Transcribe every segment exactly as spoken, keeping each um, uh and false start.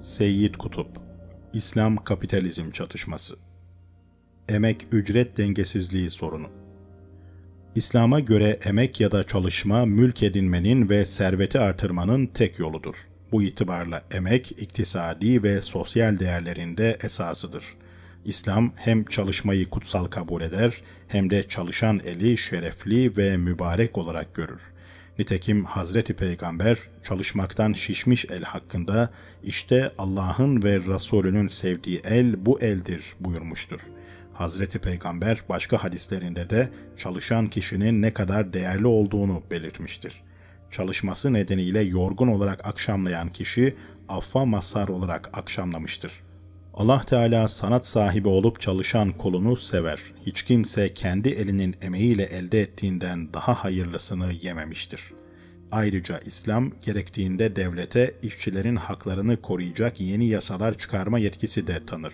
Seyyid Kutup, İslam-Kapitalizm Çatışması. Emek ücret dengesizliği sorunu. İslam'a göre emek ya da çalışma, mülk edinmenin ve serveti artırmanın tek yoludur. Bu itibarla emek, iktisadi ve sosyal değerlerinde esasıdır. İslam hem çalışmayı kutsal kabul eder, hem de çalışan eli şerefli ve mübarek olarak görür. Nitekim Hazreti Peygamber, çalışmaktan şişmiş el hakkında, işte Allah'ın ve Resulünün sevdiği el bu eldir buyurmuştur. Hazreti Peygamber başka hadislerinde de çalışan kişinin ne kadar değerli olduğunu belirtmiştir. Çalışması nedeniyle yorgun olarak akşamlayan kişi, affa mazhar olarak akşamlamıştır. Allah Teala sanat sahibi olup çalışan kulunu sever. Hiç kimse kendi elinin emeğiyle elde ettiğinden daha hayırlısını yememiştir. Ayrıca İslam, gerektiğinde devlete işçilerin haklarını koruyacak yeni yasalar çıkarma yetkisi de tanır.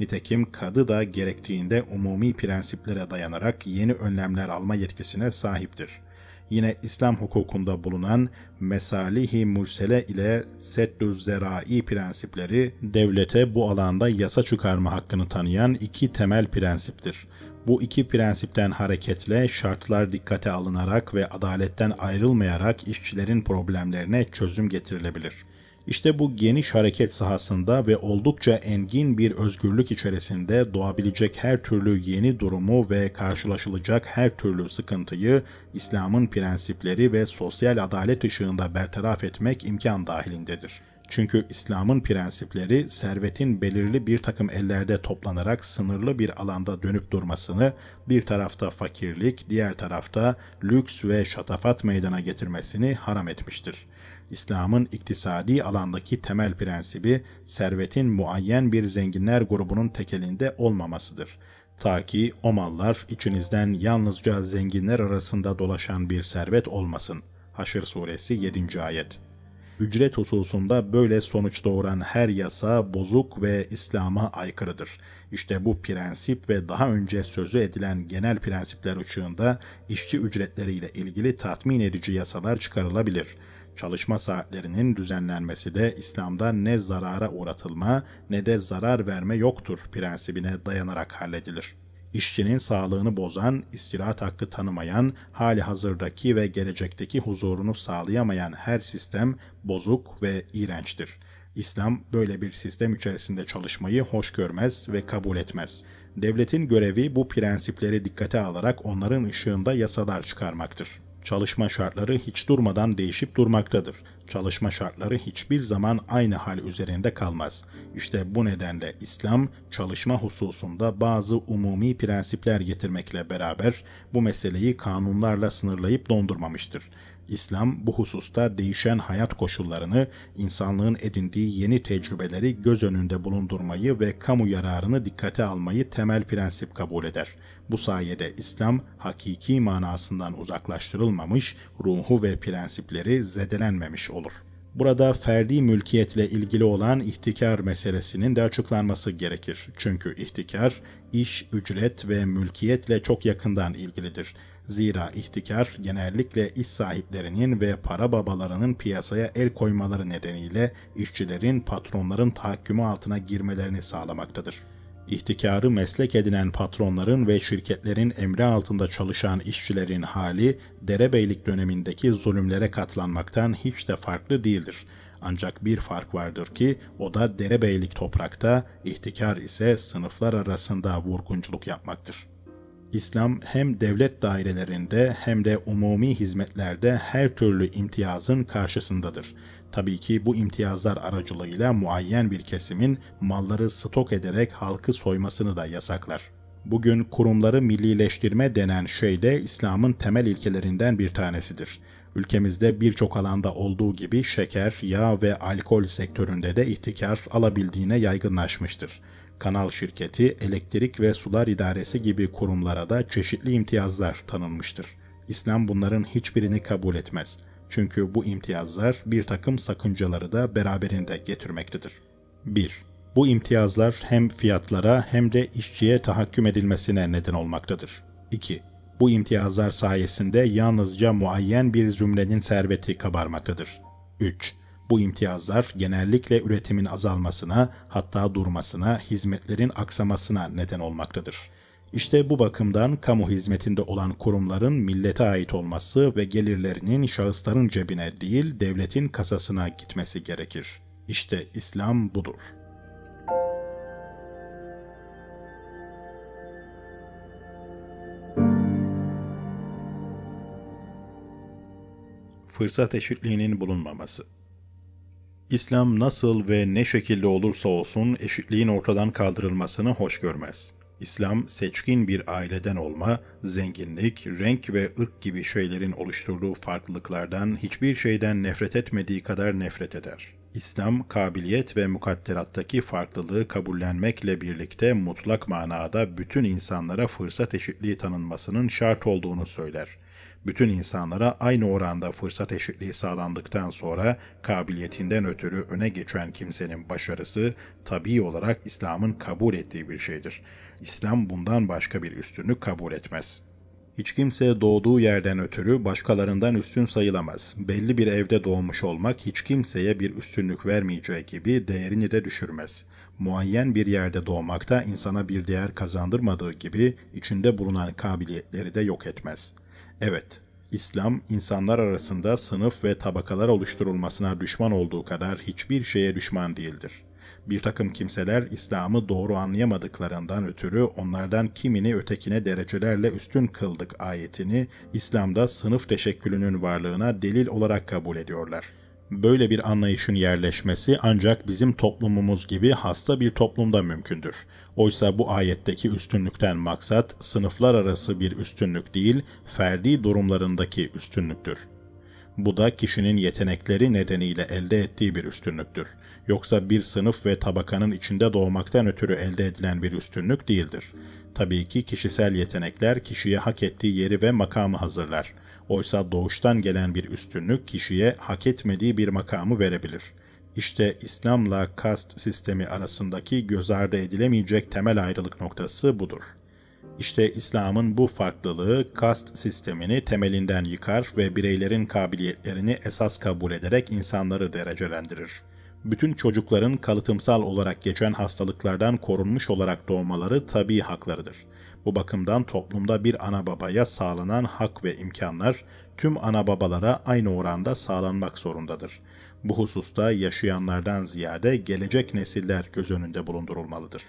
Nitekim kadı da gerektiğinde umumi prensiplere dayanarak yeni önlemler alma yetkisine sahiptir. Yine İslam hukukunda bulunan Mesalih-i Mürsele ile Sedd-üz Zerai prensipleri, devlete bu alanda yasa çıkarma hakkını tanıyan iki temel prensiptir. Bu iki prensipten hareketle şartlar dikkate alınarak ve adaletten ayrılmayarak işçilerin problemlerine çözüm getirilebilir. İşte bu geniş hareket sahasında ve oldukça engin bir özgürlük içerisinde doğabilecek her türlü yeni durumu ve karşılaşılacak her türlü sıkıntıyı İslam'ın prensipleri ve sosyal adalet ışığında bertaraf etmek imkan dahilindedir. Çünkü İslam'ın prensipleri, servetin belirli bir takım ellerde toplanarak sınırlı bir alanda dönüp durmasını, bir tarafta fakirlik, diğer tarafta lüks ve şatafat meydana getirmesini haram etmiştir. İslam'ın iktisadi alandaki temel prensibi, servetin muayyen bir zenginler grubunun tekelinde olmamasıdır. Ta ki o mallar içinizden yalnızca zenginler arasında dolaşan bir servet olmasın. Haşr Suresi yedinci ayet. Ücret hususunda böyle sonuç doğuran her yasa bozuk ve İslam'a aykırıdır. İşte bu prensip ve daha önce sözü edilen genel prensipler ışığında işçi ücretleriyle ilgili tatmin edici yasalar çıkarılabilir. Çalışma saatlerinin düzenlenmesi de İslam'da ne zarara uğratılma ne de zarar verme yoktur prensibine dayanarak halledilir. İşçinin sağlığını bozan, istirahat hakkı tanımayan, hali hazırdaki ve gelecekteki huzurunu sağlayamayan her sistem bozuk ve iğrençtir. İslam böyle bir sistem içerisinde çalışmayı hoş görmez ve kabul etmez. Devletin görevi bu prensipleri dikkate alarak onların ışığında yasalar çıkarmaktır. Çalışma şartları hiç durmadan değişip durmaktadır. Çalışma şartları hiçbir zaman aynı hal üzerinde kalmaz. İşte bu nedenle İslam, çalışma hususunda bazı umumi prensipler getirmekle beraber bu meseleyi kanunlarla sınırlayıp dondurmamıştır. İslam bu hususta değişen hayat koşullarını, insanlığın edindiği yeni tecrübeleri göz önünde bulundurmayı ve kamu yararını dikkate almayı temel prensip kabul eder. Bu sayede İslam, hakiki manasından uzaklaştırılmamış, ruhu ve prensipleri zedelenmemiş olur. Burada ferdi mülkiyetle ilgili olan ihtikar meselesinin de açıklanması gerekir. Çünkü ihtikar, iş, ücret ve mülkiyetle çok yakından ilgilidir. Zira ihtikar genellikle iş sahiplerinin ve para babalarının piyasaya el koymaları nedeniyle işçilerin, patronların tahakkümü altına girmelerini sağlamaktadır. İhtikarı meslek edinen patronların ve şirketlerin emri altında çalışan işçilerin hali, derebeylik dönemindeki zulümlere katlanmaktan hiç de farklı değildir. Ancak bir fark vardır ki o da derebeylik toprakta, ihtikar ise sınıflar arasında vurgunculuk yapmaktır. İslam hem devlet dairelerinde hem de umumi hizmetlerde her türlü imtiyazın karşısındadır. Tabii ki bu imtiyazlar aracılığıyla muayyen bir kesimin malları stok ederek halkı soymasını da yasaklar. Bugün kurumları millileştirme denen şey de İslam'ın temel ilkelerinden bir tanesidir. Ülkemizde birçok alanda olduğu gibi şeker, yağ ve alkol sektöründe de ihtikar alabildiğine yaygınlaşmıştır. Kanal şirketi, elektrik ve sular idaresi gibi kurumlara da çeşitli imtiyazlar tanınmıştır. İslam bunların hiçbirini kabul etmez. Çünkü bu imtiyazlar bir takım sakıncaları da beraberinde getirmektedir. bir. Bu imtiyazlar hem fiyatlara hem de işçiye tahakküm edilmesine neden olmaktadır. iki. Bu imtiyazlar sayesinde yalnızca muayyen bir zümrenin serveti kabarmaktadır. üç. Bu imtiyazlar genellikle üretimin azalmasına, hatta durmasına, hizmetlerin aksamasına neden olmaktadır. İşte bu bakımdan kamu hizmetinde olan kurumların millete ait olması ve gelirlerinin şahısların cebine değil devletin kasasına gitmesi gerekir. İşte İslam budur. Fırsat eşitliğinin bulunmaması. İslam nasıl ve ne şekilde olursa olsun eşitliğin ortadan kaldırılmasını hoş görmez. İslam, seçkin bir aileden olma, zenginlik, renk ve ırk gibi şeylerin oluşturduğu farklılıklardan hiçbir şeyden nefret etmediği kadar nefret eder. İslam, kabiliyet ve mukadderattaki farklılığı kabullenmekle birlikte mutlak manada bütün insanlara fırsat eşitliği tanınmasının şart olduğunu söyler. Bütün insanlara aynı oranda fırsat eşitliği sağlandıktan sonra kabiliyetinden ötürü öne geçen kimsenin başarısı tabii olarak İslam'ın kabul ettiği bir şeydir. İslam bundan başka bir üstünlük kabul etmez. Hiç kimse doğduğu yerden ötürü başkalarından üstün sayılamaz. Belli bir evde doğmuş olmak hiç kimseye bir üstünlük vermeyeceği gibi değerini de düşürmez. Muayyen bir yerde doğmak da insana bir değer kazandırmadığı gibi içinde bulunan kabiliyetleri de yok etmez. Evet, İslam, insanlar arasında sınıf ve tabakalar oluşturulmasına düşman olduğu kadar hiçbir şeye düşman değildir. Bir takım kimseler İslam'ı doğru anlayamadıklarından ötürü onlardan kimini ötekine derecelerle üstün kıldık ayetini İslam'da sınıf teşekkülünün varlığına delil olarak kabul ediyorlar. Böyle bir anlayışın yerleşmesi ancak bizim toplumumuz gibi hasta bir toplumda mümkündür. Oysa bu ayetteki üstünlükten maksat sınıflar arası bir üstünlük değil, ferdi durumlarındaki üstünlüktür. Bu da kişinin yetenekleri nedeniyle elde ettiği bir üstünlüktür. Yoksa bir sınıf ve tabakanın içinde doğmaktan ötürü elde edilen bir üstünlük değildir. Tabii ki kişisel yetenekler kişiye hak ettiği yeri ve makamı hazırlar. Oysa doğuştan gelen bir üstünlük kişiye hak etmediği bir makamı verebilir. İşte İslam'la kast sistemi arasındaki göz ardı edilemeyecek temel ayrılık noktası budur. İşte İslam'ın bu farklılığı kast sistemini temelinden yıkar ve bireylerin kabiliyetlerini esas kabul ederek insanları derecelendirir. Bütün çocukların kalıtımsal olarak geçen hastalıklardan korunmuş olarak doğmaları tabii haklarıdır. Bu bakımdan toplumda bir ana babaya sağlanan hak ve imkanlar tüm ana babalara aynı oranda sağlanmak zorundadır. Bu hususta yaşayanlardan ziyade gelecek nesiller göz önünde bulundurulmalıdır.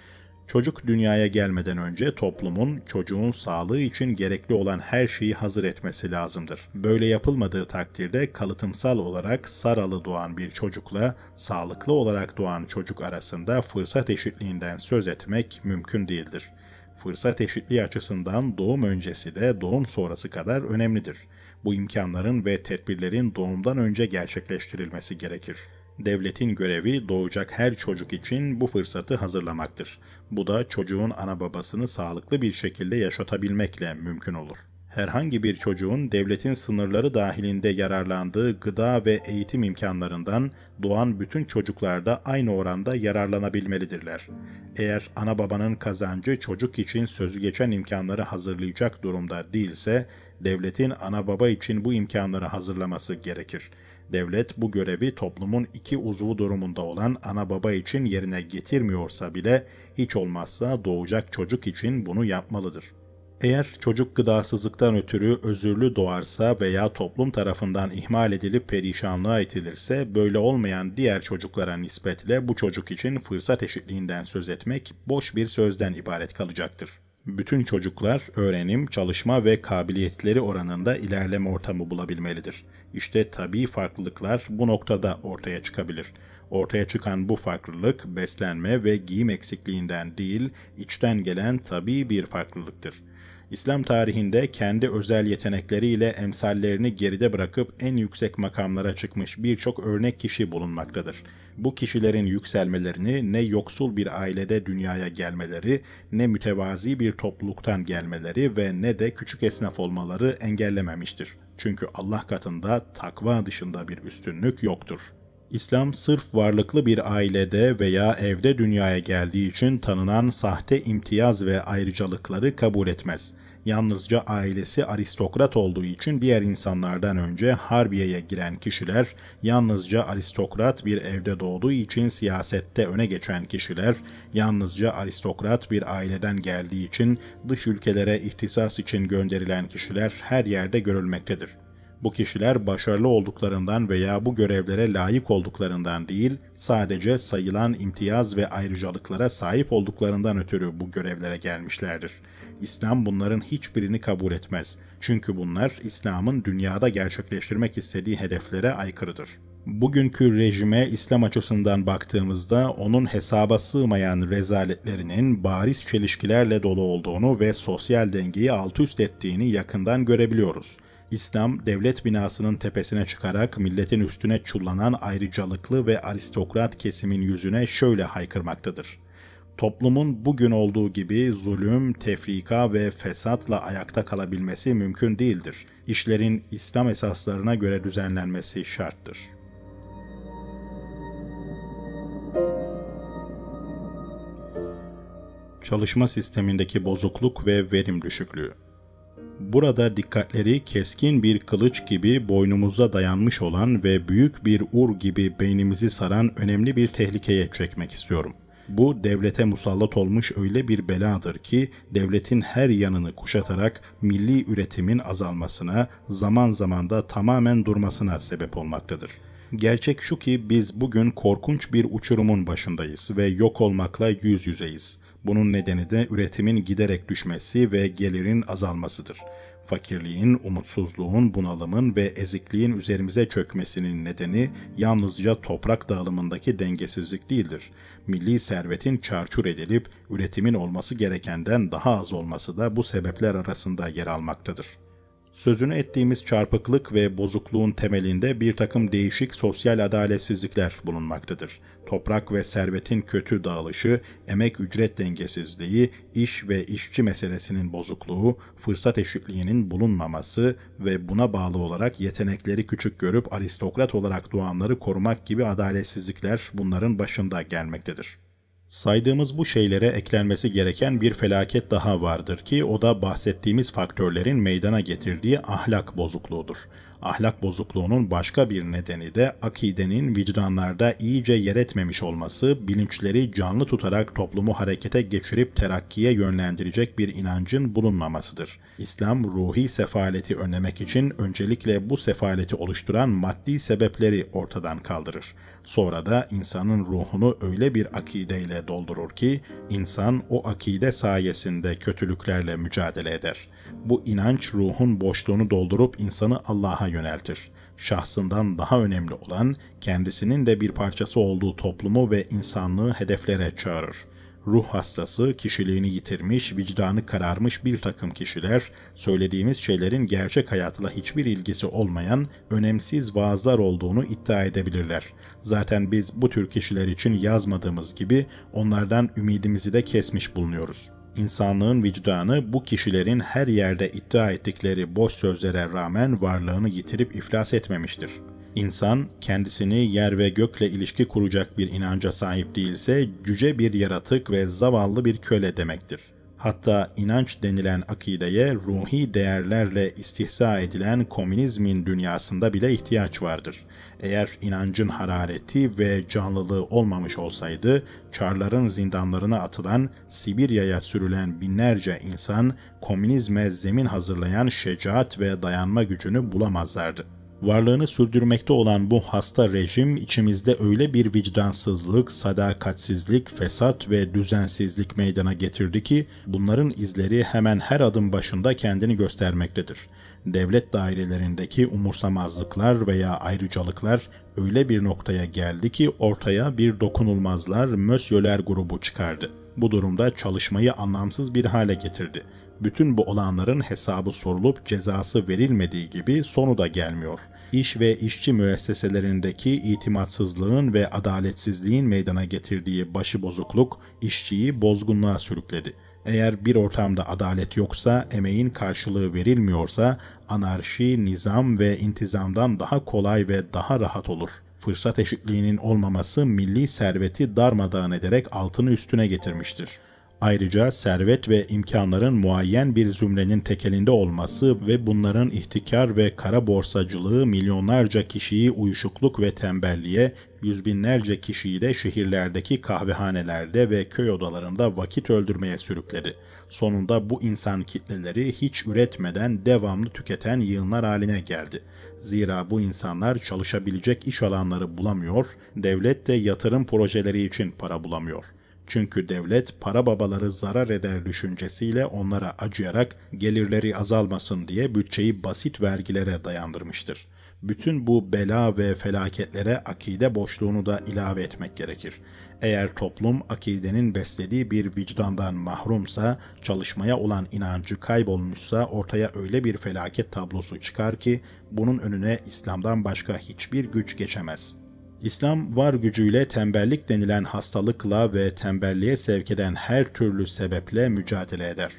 Çocuk dünyaya gelmeden önce toplumun çocuğun sağlığı için gerekli olan her şeyi hazır etmesi lazımdır. Böyle yapılmadığı takdirde kalıtımsal olarak saralı doğan bir çocukla sağlıklı olarak doğan çocuk arasında fırsat eşitliğinden söz etmek mümkün değildir. Fırsat eşitliği açısından doğum öncesi de doğum sonrası kadar önemlidir. Bu imkanların ve tedbirlerin doğumdan önce gerçekleştirilmesi gerekir. Devletin görevi doğacak her çocuk için bu fırsatı hazırlamaktır. Bu da çocuğun ana babasını sağlıklı bir şekilde yaşatabilmekle mümkün olur. Herhangi bir çocuğun devletin sınırları dahilinde yararlandığı gıda ve eğitim imkanlarından doğan bütün çocuklar da aynı oranda yararlanabilmelidirler. Eğer ana babanın kazancı çocuk için sözü geçen imkanları hazırlayacak durumda değilse, devletin ana baba için bu imkanları hazırlaması gerekir. Devlet bu görevi toplumun iki uzvu durumunda olan ana baba için yerine getirmiyorsa bile hiç olmazsa doğacak çocuk için bunu yapmalıdır. Eğer çocuk gıdasızlıktan ötürü özürlü doğarsa veya toplum tarafından ihmal edilip perişanlığa itilirse böyle olmayan diğer çocuklara nispetle bu çocuk için fırsat eşitliğinden söz etmek boş bir sözden ibaret kalacaktır. Bütün çocuklar öğrenim, çalışma ve kabiliyetleri oranında ilerleme ortamı bulabilmelidir. İşte tabii farklılıklar bu noktada ortaya çıkabilir. Ortaya çıkan bu farklılık beslenme ve giyim eksikliğinden değil, içten gelen tabii bir farklılıktır. İslam tarihinde kendi özel yetenekleriyle emsallerini geride bırakıp en yüksek makamlara çıkmış birçok örnek kişi bulunmaktadır. Bu kişilerin yükselmelerini ne yoksul bir ailede dünyaya gelmeleri, ne mütevazi bir topluluktan gelmeleri ve ne de küçük esnaf olmaları engellememiştir. Çünkü Allah katında takva dışında bir üstünlük yoktur. İslam sırf varlıklı bir ailede veya evde dünyaya geldiği için tanınan sahte imtiyaz ve ayrıcalıkları kabul etmez. Yalnızca ailesi aristokrat olduğu için diğer insanlardan önce Harbiye'ye giren kişiler, yalnızca aristokrat bir evde doğduğu için siyasette öne geçen kişiler, yalnızca aristokrat bir aileden geldiği için dış ülkelere ihtisas için gönderilen kişiler her yerde görülmektedir. Bu kişiler başarılı olduklarından veya bu görevlere layık olduklarından değil, sadece sayılan imtiyaz ve ayrıcalıklara sahip olduklarından ötürü bu görevlere gelmişlerdir. İslam bunların hiçbirini kabul etmez. Çünkü bunlar İslam'ın dünyada gerçekleştirmek istediği hedeflere aykırıdır. Bugünkü rejime İslam açısından baktığımızda onun hesaba sığmayan rezaletlerinin bariz çelişkilerle dolu olduğunu ve sosyal dengeyi alt üst ettiğini yakından görebiliyoruz. İslam, devlet binasının tepesine çıkarak milletin üstüne çullanan ayrıcalıklı ve aristokrat kesimin yüzüne şöyle haykırmaktadır. Toplumun bugün olduğu gibi zulüm, tefrika ve fesatla ayakta kalabilmesi mümkün değildir. İşlerin İslam esaslarına göre düzenlenmesi şarttır. Çalışma sistemindeki bozukluk ve verim düşüklüğü. Burada dikkatleri keskin bir kılıç gibi boynumuza dayanmış olan ve büyük bir ur gibi beynimizi saran önemli bir tehlikeye çekmek istiyorum. Bu, devlete musallat olmuş öyle bir beladır ki, devletin her yanını kuşatarak milli üretimin azalmasına, zaman zaman da tamamen durmasına sebep olmaktadır. Gerçek şu ki biz bugün korkunç bir uçurumun başındayız ve yok olmakla yüz yüzeyiz. Bunun nedeni de üretimin giderek düşmesi ve gelirin azalmasıdır. Fakirliğin, umutsuzluğun, bunalımın ve ezikliğin üzerimize çökmesinin nedeni yalnızca toprak dağılımındaki dengesizlik değildir. Milli servetin çarçur edilip üretimin olması gerekenden daha az olması da bu sebepler arasında yer almaktadır. Sözünü ettiğimiz çarpıklık ve bozukluğun temelinde bir takım değişik sosyal adaletsizlikler bulunmaktadır. Toprak ve servetin kötü dağılışı, emek ücret dengesizliği, iş ve işçi meselesinin bozukluğu, fırsat eşitliğinin bulunmaması ve buna bağlı olarak yetenekleri küçük görüp aristokrat olarak doğanları korumak gibi adaletsizlikler bunların başında gelmektedir. Saydığımız bu şeylere eklenmesi gereken bir felaket daha vardır ki o da bahsettiğimiz faktörlerin meydana getirdiği ahlak bozukluğudur. Ahlak bozukluğunun başka bir nedeni de akidenin vicdanlarda iyice yer etmemiş olması, bilinçleri canlı tutarak toplumu harekete geçirip terakkiye yönlendirecek bir inancın bulunmamasıdır. İslam, ruhi sefaleti önlemek için öncelikle bu sefaleti oluşturan maddi sebepleri ortadan kaldırır. Sonra da insanın ruhunu öyle bir akideyle doldurur ki, insan o akide sayesinde kötülüklerle mücadele eder. Bu inanç ruhun boşluğunu doldurup insanı Allah'a yöneltir. Şahsından daha önemli olan, kendisinin de bir parçası olduğu toplumu ve insanlığı hedeflere çağırır. Ruh hastası, kişiliğini yitirmiş, vicdanı kararmış bir takım kişiler, söylediğimiz şeylerin gerçek hayatla hiçbir ilgisi olmayan, önemsiz vaazlar olduğunu iddia edebilirler. Zaten biz bu tür kişiler için yazmadığımız gibi onlardan ümidimizi de kesmiş bulunuyoruz. İnsanlığın vicdanı bu kişilerin her yerde iddia ettikleri boş sözlere rağmen varlığını yitirip iflas etmemiştir. İnsan, kendisini yer ve gökle ilişki kuracak bir inanca sahip değilse cüce bir yaratık ve zavallı bir köle demektir. Hatta inanç denilen akideye ruhi değerlerle istihza edilen komünizmin dünyasında bile ihtiyaç vardır. Eğer inancın harareti ve canlılığı olmamış olsaydı, çarların zindanlarına atılan, Sibirya'ya sürülen binlerce insan, komünizme zemin hazırlayan şecaat ve dayanma gücünü bulamazlardı. Varlığını sürdürmekte olan bu hasta rejim, içimizde öyle bir vicdansızlık, sadakatsizlik, fesat ve düzensizlik meydana getirdi ki, bunların izleri hemen her adım başında kendini göstermektedir. Devlet dairelerindeki umursamazlıklar veya ayrıcalıklar öyle bir noktaya geldi ki ortaya bir dokunulmazlar, mösyöler grubu çıkardı. Bu durumda çalışmayı anlamsız bir hale getirdi. Bütün bu olanların hesabı sorulup cezası verilmediği gibi sonu da gelmiyor. İş ve işçi müesseselerindeki itimatsızlığın ve adaletsizliğin meydana getirdiği başıbozukluk işçiyi bozgunluğa sürükledi. Eğer bir ortamda adalet yoksa, emeğin karşılığı verilmiyorsa, anarşi, nizam ve intizamdan daha kolay ve daha rahat olur. Fırsat eşitliğinin olmaması milli serveti darmadağın ederek altını üstüne getirmiştir. Ayrıca servet ve imkanların muayyen bir zümrenin tekelinde olması ve bunların ihtikar ve kara borsacılığı milyonlarca kişiyi uyuşukluk ve tembelliğe, yüz binlerce kişiyi de şehirlerdeki kahvehanelerde ve köy odalarında vakit öldürmeye sürükledi. Sonunda bu insan kitleleri hiç üretmeden devamlı tüketen yığınlar haline geldi. Zira bu insanlar çalışabilecek iş alanları bulamıyor, devlet de yatırım projeleri için para bulamıyor. Çünkü devlet para babaları zarar eder düşüncesiyle onlara acıyarak gelirleri azalmasın diye bütçeyi basit vergilere dayandırmıştır. Bütün bu bela ve felaketlere akide boşluğunu da ilave etmek gerekir. Eğer toplum akidenin beslediği bir vicdandan mahrumsa, çalışmaya olan inancı kaybolmuşsa ortaya öyle bir felaket tablosu çıkar ki bunun önüne İslam'dan başka hiçbir güç geçemez. İslam, var gücüyle tembellik denilen hastalıkla ve tembelliğe sevk eden her türlü sebeple mücadele eder.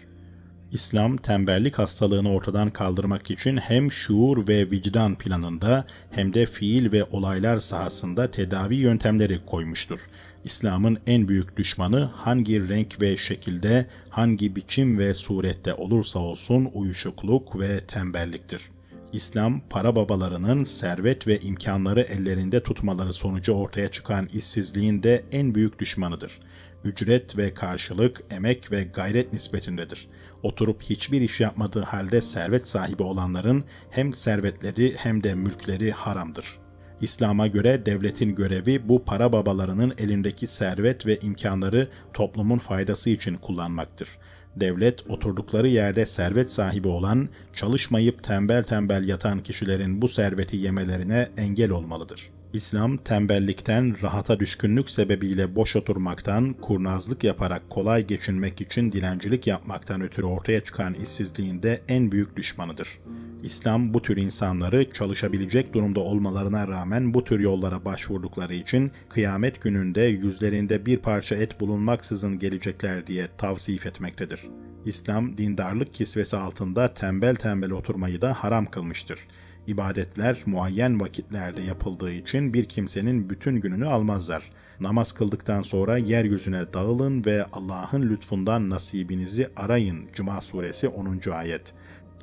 İslam, tembellik hastalığını ortadan kaldırmak için hem şuur ve vicdan planında hem de fiil ve olaylar sahasında tedavi yöntemleri koymuştur. İslam'ın en büyük düşmanı hangi renk ve şekilde, hangi biçim ve surette olursa olsun uyuşukluk ve tembelliktir. İslam, para babalarının servet ve imkanları ellerinde tutmaları sonucu ortaya çıkan işsizliğin de en büyük düşmanıdır. Ücret ve karşılık, emek ve gayret nispetindedir. Oturup hiçbir iş yapmadığı halde servet sahibi olanların hem servetleri hem de mülkleri haramdır. İslam'a göre devletin görevi bu para babalarının elindeki servet ve imkanları toplumun faydası için kullanmaktır. Devlet, oturdukları yerde servet sahibi olan, çalışmayıp tembel tembel yatan kişilerin bu serveti yemelerine engel olmalıdır. İslam, tembellikten, rahata düşkünlük sebebiyle boş oturmaktan, kurnazlık yaparak kolay geçinmek için dilencilik yapmaktan ötürü ortaya çıkan işsizliğin de en büyük düşmanıdır. İslam, bu tür insanları çalışabilecek durumda olmalarına rağmen bu tür yollara başvurdukları için kıyamet gününde yüzlerinde bir parça et bulunmaksızın gelecekler diye tavsif etmektedir. İslam, dindarlık kisvesi altında tembel tembel oturmayı da haram kılmıştır. İbadetler muayyen vakitlerde yapıldığı için bir kimsenin bütün gününü almazlar. Namaz kıldıktan sonra yeryüzüne dağılın ve Allah'ın lütfundan nasibinizi arayın. Cuma Suresi onuncu ayet.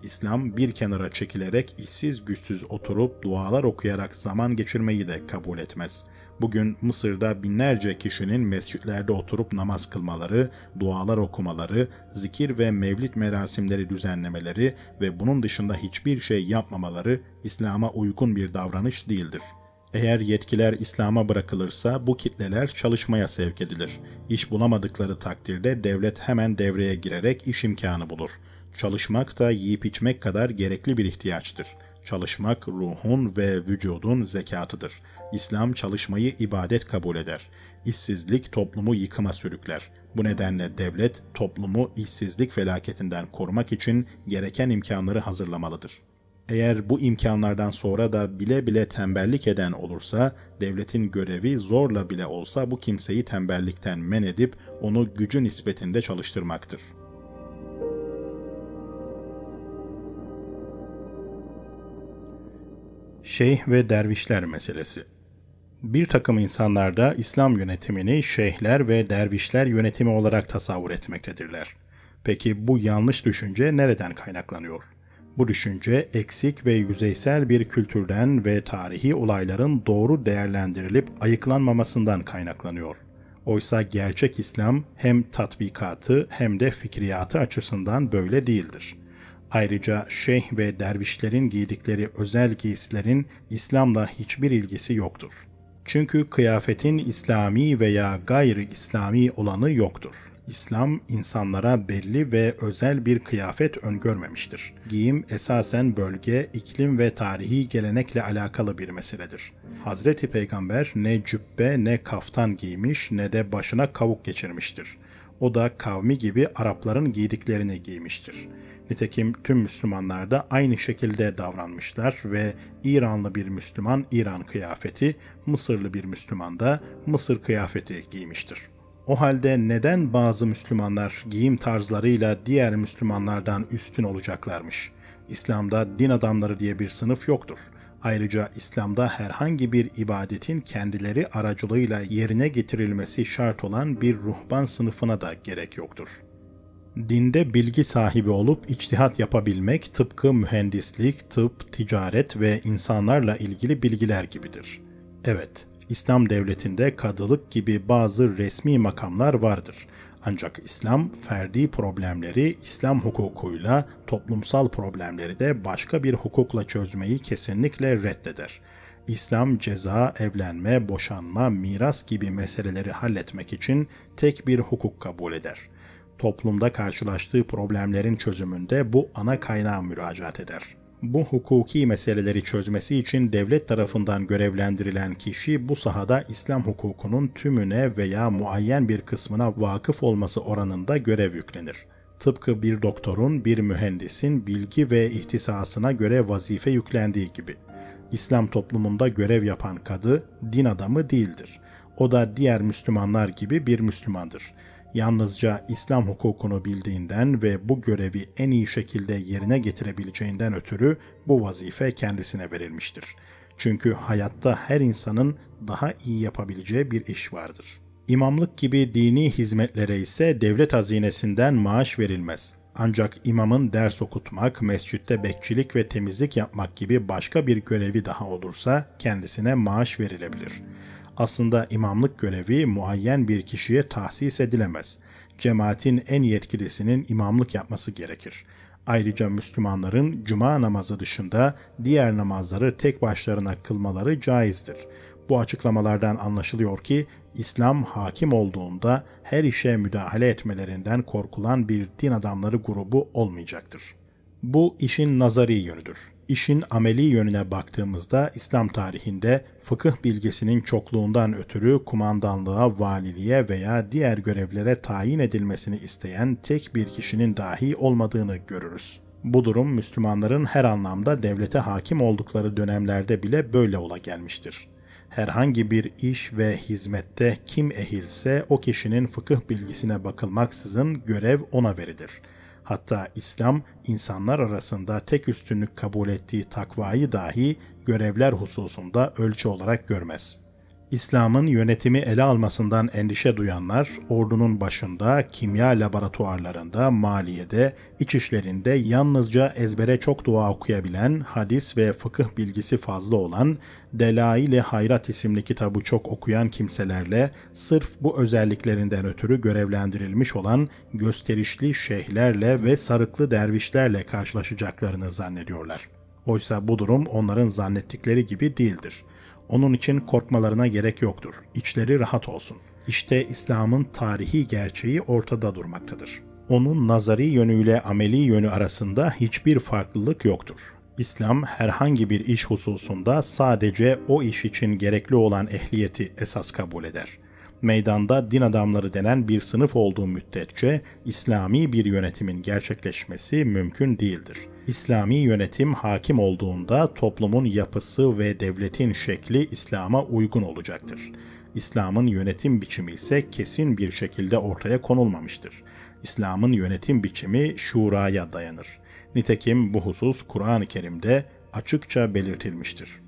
İslam, bir kenara çekilerek işsiz güçsüz oturup dualar okuyarak zaman geçirmeyi de kabul etmez. Bugün Mısır'da binlerce kişinin mescitlerde oturup namaz kılmaları, dualar okumaları, zikir ve mevlid merasimleri düzenlemeleri ve bunun dışında hiçbir şey yapmamaları İslam'a uygun bir davranış değildir. Eğer yetkiler İslam'a bırakılırsa bu kitleler çalışmaya sevk edilir. İş bulamadıkları takdirde devlet hemen devreye girerek iş imkanı bulur. Çalışmak da yiyip içmek kadar gerekli bir ihtiyaçtır. Çalışmak ruhun ve vücudun zekatıdır. İslam çalışmayı ibadet kabul eder. İşsizlik toplumu yıkıma sürükler. Bu nedenle devlet toplumu işsizlik felaketinden korumak için gereken imkanları hazırlamalıdır. Eğer bu imkanlardan sonra da bile bile tembellik eden olursa, devletin görevi zorla bile olsa bu kimseyi tembellikten men edip onu gücü nispetinde çalıştırmaktır. Şeyh ve dervişler meselesi. Bir takım insanlarda İslam yönetimini şeyhler ve dervişler yönetimi olarak tasavvur etmektedirler. Peki bu yanlış düşünce nereden kaynaklanıyor? Bu düşünce eksik ve yüzeysel bir kültürden ve tarihi olayların doğru değerlendirilip ayıklanmamasından kaynaklanıyor. Oysa gerçek İslam hem tatbikatı hem de fikriyatı açısından böyle değildir. Ayrıca şeyh ve dervişlerin giydikleri özel giysilerin İslam'la hiçbir ilgisi yoktur. Çünkü kıyafetin İslami veya gayri İslami olanı yoktur. İslam, insanlara belli ve özel bir kıyafet öngörmemiştir. Giyim esasen bölge, iklim ve tarihi gelenekle alakalı bir meseledir. Hazreti Peygamber ne cübbe ne kaftan giymiş ne de başına kavuk geçirmiştir. O da kavmi gibi Arapların giydiklerini giymiştir. Nitekim tüm Müslümanlar da aynı şekilde davranmışlar ve İranlı bir Müslüman İran kıyafeti, Mısırlı bir Müslüman da Mısır kıyafeti giymiştir. O halde neden bazı Müslümanlar giyim tarzlarıyla diğer Müslümanlardan üstün olacaklarmış? İslam'da din adamları diye bir sınıf yoktur. Ayrıca İslam'da herhangi bir ibadetin kendileri aracılığıyla yerine getirilmesi şart olan bir ruhban sınıfına da gerek yoktur. Dinde bilgi sahibi olup içtihat yapabilmek tıpkı mühendislik, tıp, ticaret ve insanlarla ilgili bilgiler gibidir. Evet, İslam devletinde kadılık gibi bazı resmi makamlar vardır. Ancak İslam, ferdi problemleri İslam hukukuyla, toplumsal problemleri de başka bir hukukla çözmeyi kesinlikle reddeder. İslam, ceza, evlenme, boşanma, miras gibi meseleleri halletmek için tek bir hukuk kabul eder. Toplumda karşılaştığı problemlerin çözümünde bu ana kaynağa müracaat eder. Bu hukuki meseleleri çözmesi için devlet tarafından görevlendirilen kişi bu sahada İslam hukukunun tümüne veya muayyen bir kısmına vakıf olması oranında görev yüklenir. Tıpkı bir doktorun, bir mühendisin bilgi ve ihtisasına göre vazife yüklendiği gibi. İslam toplumunda görev yapan kadı, din adamı değildir. O da diğer Müslümanlar gibi bir Müslümandır. Yalnızca İslam hukukunu bildiğinden ve bu görevi en iyi şekilde yerine getirebileceğinden ötürü bu vazife kendisine verilmiştir. Çünkü hayatta her insanın daha iyi yapabileceği bir iş vardır. İmamlık gibi dini hizmetlere ise devlet hazinesinden maaş verilmez. Ancak imamın ders okutmak, mescitte bekçilik ve temizlik yapmak gibi başka bir görevi daha olursa kendisine maaş verilebilir. Aslında imamlık görevi muayyen bir kişiye tahsis edilemez. Cemaatin en yetkilisinin imamlık yapması gerekir. Ayrıca Müslümanların cuma namazı dışında diğer namazları tek başlarına kılmaları caizdir. Bu açıklamalardan anlaşılıyor ki İslam hakim olduğunda her işe müdahale etmelerinden korkulan bir din adamları grubu olmayacaktır. Bu işin nazari yönüdür. İşin ameli yönüne baktığımızda İslam tarihinde fıkıh bilgisinin çokluğundan ötürü kumandanlığa, valiliğe veya diğer görevlere tayin edilmesini isteyen tek bir kişinin dahi olmadığını görürüz. Bu durum Müslümanların her anlamda devlete hakim oldukları dönemlerde bile böyle ola gelmiştir. Herhangi bir iş ve hizmette kim ehilse o kişinin fıkıh bilgisine bakılmaksızın görev ona verilir. Hatta İslam, insanlar arasında tek üstünlük kabul ettiği takvayı dahi görevler hususunda ölçü olarak görmez. İslam'ın yönetimi ele almasından endişe duyanlar, ordunun başında, kimya laboratuvarlarında, maliyede, iç işlerinde yalnızca ezbere çok dua okuyabilen, hadis ve fıkıh bilgisi fazla olan, Delail-i Hayrat isimli kitabı çok okuyan kimselerle sırf bu özelliklerinden ötürü görevlendirilmiş olan gösterişli şeyhlerle ve sarıklı dervişlerle karşılaşacaklarını zannediyorlar. Oysa bu durum onların zannettikleri gibi değildir. Onun için korkmalarına gerek yoktur. İçleri rahat olsun. İşte İslam'ın tarihi gerçeği ortada durmaktadır. Onun nazari yönüyle ameli yönü arasında hiçbir farklılık yoktur. İslam herhangi bir iş hususunda sadece o iş için gerekli olan ehliyeti esas kabul eder. Meydanda din adamları denen bir sınıf olduğu müddetçe İslami bir yönetimin gerçekleşmesi mümkün değildir. İslami yönetim hakim olduğunda toplumun yapısı ve devletin şekli İslam'a uygun olacaktır. İslam'ın yönetim biçimi ise kesin bir şekilde ortaya konulmamıştır. İslam'ın yönetim biçimi şuraya dayanır. Nitekim bu husus Kur'an-ı Kerim'de açıkça belirtilmiştir.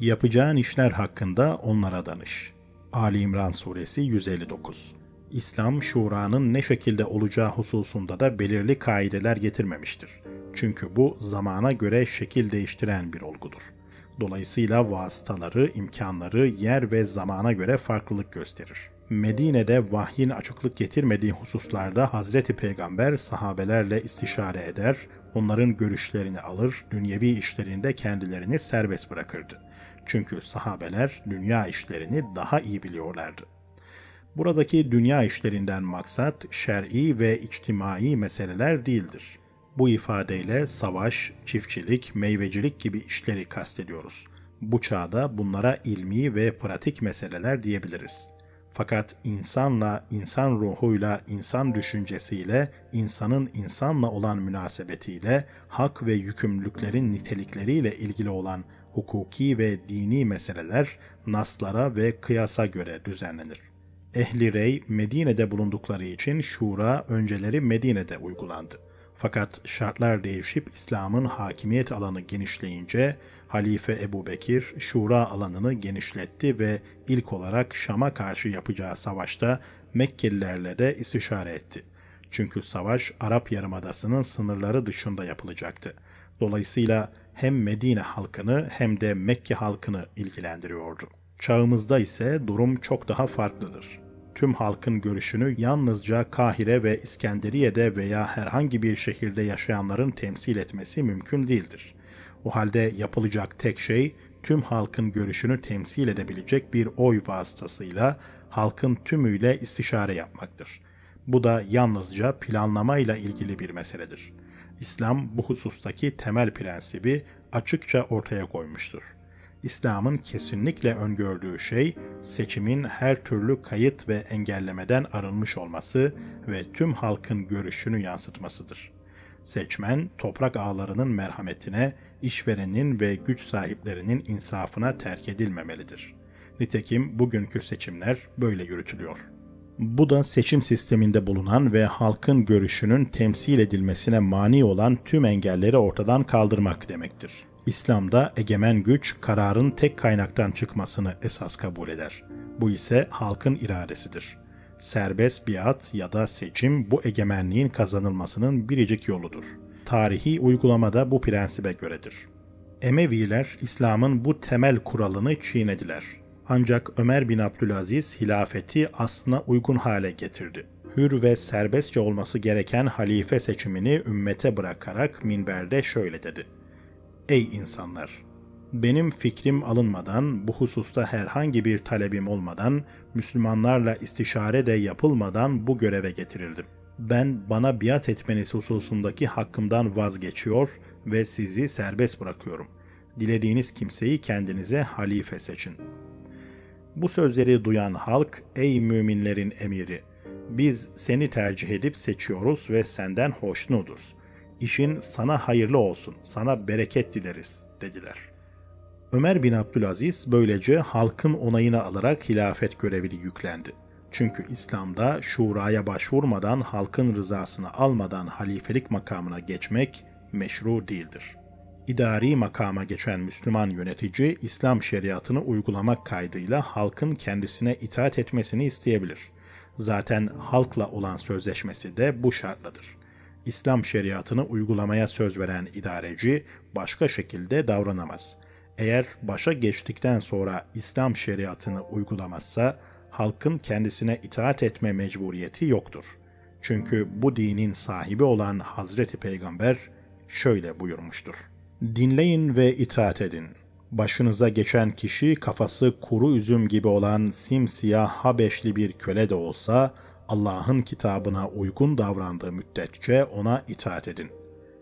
Yapacağın işler hakkında onlara danış. Ali İmran Suresi yüz elli dokuz. İslam, şuranın ne şekilde olacağı hususunda da belirli kaideler getirmemiştir. Çünkü bu zamana göre şekil değiştiren bir olgudur. Dolayısıyla vasıtaları, imkanları yer ve zamana göre farklılık gösterir. Medine'de vahyin açıklık getirmediği hususlarda Hazreti Peygamber sahabelerle istişare eder, onların görüşlerini alır, dünyevi işlerinde kendilerini serbest bırakırdı. Çünkü sahabeler dünya işlerini daha iyi biliyorlardı. Buradaki dünya işlerinden maksat şer'i ve içtimai meseleler değildir. Bu ifadeyle savaş, çiftçilik, meyvecilik gibi işleri kastediyoruz. Bu çağda bunlara ilmi ve pratik meseleler diyebiliriz. Fakat insanla, insan ruhuyla, insan düşüncesiyle, insanın insanla olan münasebetiyle, hak ve yükümlülüklerin nitelikleriyle ilgili olan hukuki ve dini meseleler naslara ve kıyasa göre düzenlenir. Ehli Rey Medine'de bulundukları için şura önceleri Medine'de uygulandı. Fakat şartlar değişip İslam'ın hakimiyet alanı genişleyince Halife Ebu Bekir Şura alanını genişletti ve ilk olarak Şam'a karşı yapacağı savaşta Mekkelilerle de istişare etti. Çünkü savaş Arap Yarımadası'nın sınırları dışında yapılacaktı. Dolayısıyla hem Medine halkını hem de Mekke halkını ilgilendiriyordu. Çağımızda ise durum çok daha farklıdır. Tüm halkın görüşünü yalnızca Kahire ve İskenderiye'de veya herhangi bir şehirde yaşayanların temsil etmesi mümkün değildir. O halde yapılacak tek şey tüm halkın görüşünü temsil edebilecek bir oy vasıtasıyla halkın tümüyle istişare yapmaktır. Bu da yalnızca planlamayla ilgili bir meseledir. İslam bu husustaki temel prensibi açıkça ortaya koymuştur. İslam'ın kesinlikle öngördüğü şey seçimin her türlü kayıt ve engellemeden arınmış olması ve tüm halkın görüşünü yansıtmasıdır. Seçmen toprak ağalarının merhametine, işverenin ve güç sahiplerinin insafına terk edilmemelidir. Nitekim bugünkü seçimler böyle yürütülüyor. Bu da seçim sisteminde bulunan ve halkın görüşünün temsil edilmesine mani olan tüm engelleri ortadan kaldırmak demektir. İslam'da egemen güç kararın tek kaynaktan çıkmasını esas kabul eder. Bu ise halkın iradesidir. Serbest biat ya da seçim bu egemenliğin kazanılmasının biricik yoludur. Tarihi uygulamada bu prensibe göredir. Emeviler İslam'ın bu temel kuralını çiğnediler. Ancak Ömer bin Abdülaziz hilafeti aslına uygun hale getirdi. Hür ve serbestçe olması gereken halife seçimini ümmete bırakarak minberde şöyle dedi: "Ey insanlar! Benim fikrim alınmadan, bu hususta herhangi bir talebim olmadan, Müslümanlarla istişare de yapılmadan bu göreve getirildim. Ben bana biat etmeniz hususundaki hakkımdan vazgeçiyor ve sizi serbest bırakıyorum. Dilediğiniz kimseyi kendinize halife seçin." Bu sözleri duyan halk, "Ey müminlerin emiri! Biz seni tercih edip seçiyoruz ve senden hoşnutuz. İşin sana hayırlı olsun, sana bereket dileriz" dediler. Ömer bin Abdülaziz böylece halkın onayını alarak hilafet görevini yüklendi. Çünkü İslam'da şuraya başvurmadan, halkın rızasını almadan halifelik makamına geçmek meşru değildir. İdari makama geçen Müslüman yönetici, İslam şeriatını uygulamak kaydıyla halkın kendisine itaat etmesini isteyebilir. Zaten halkla olan sözleşmesi de bu şartladır. İslam şeriatını uygulamaya söz veren idareci başka şekilde davranamaz. Eğer başa geçtikten sonra İslam şeriatını uygulamazsa halkın kendisine itaat etme mecburiyeti yoktur. Çünkü bu dinin sahibi olan Hazreti Peygamber şöyle buyurmuştur: "Dinleyin ve itaat edin. Başınıza geçen kişi kafası kuru üzüm gibi olan simsiyah Habeşli bir köle de olsa, Allah'ın kitabına uygun davrandığı müddetçe ona itaat edin."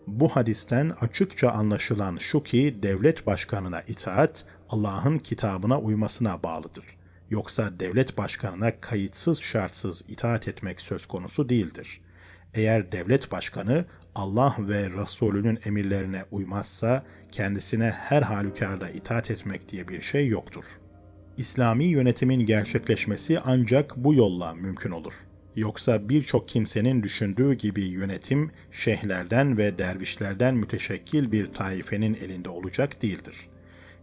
Bu hadisten açıkça anlaşılan şu ki, devlet başkanına itaat, Allah'ın kitabına uymasına bağlıdır. Yoksa devlet başkanına kayıtsız şartsız itaat etmek söz konusu değildir. Eğer devlet başkanı Allah ve Resulünün emirlerine uymazsa, kendisine her halükarda itaat etmek diye bir şey yoktur. İslami yönetimin gerçekleşmesi ancak bu yolla mümkün olur. Yoksa birçok kimsenin düşündüğü gibi yönetim, şeyhlerden ve dervişlerden müteşekkil bir taifenin elinde olacak değildir.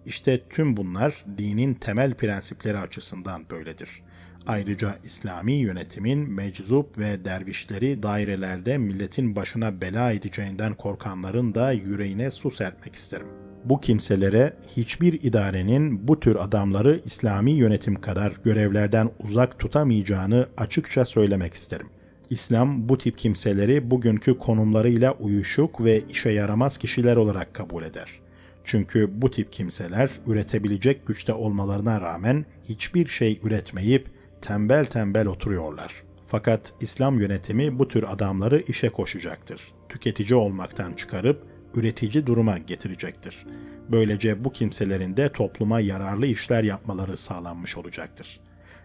İşte tüm bunlar dinin temel prensipleri açısından böyledir. Ayrıca İslami yönetimin meczup ve dervişleri dairelerde milletin başına bela edeceğinden korkanların da yüreğine su serpmek isterim. Bu kimselere hiçbir idarenin bu tür adamları İslami yönetim kadar görevlerden uzak tutamayacağını açıkça söylemek isterim. İslam bu tip kimseleri bugünkü konumlarıyla uyuşuk ve işe yaramaz kişiler olarak kabul eder. Çünkü bu tip kimseler üretebilecek güçte olmalarına rağmen hiçbir şey üretmeyip tembel tembel oturuyorlar. Fakat İslam yönetimi bu tür adamları işe koşacaktır. Tüketici olmaktan çıkarıp üretici duruma getirecektir. Böylece bu kimselerin de topluma yararlı işler yapmaları sağlanmış olacaktır.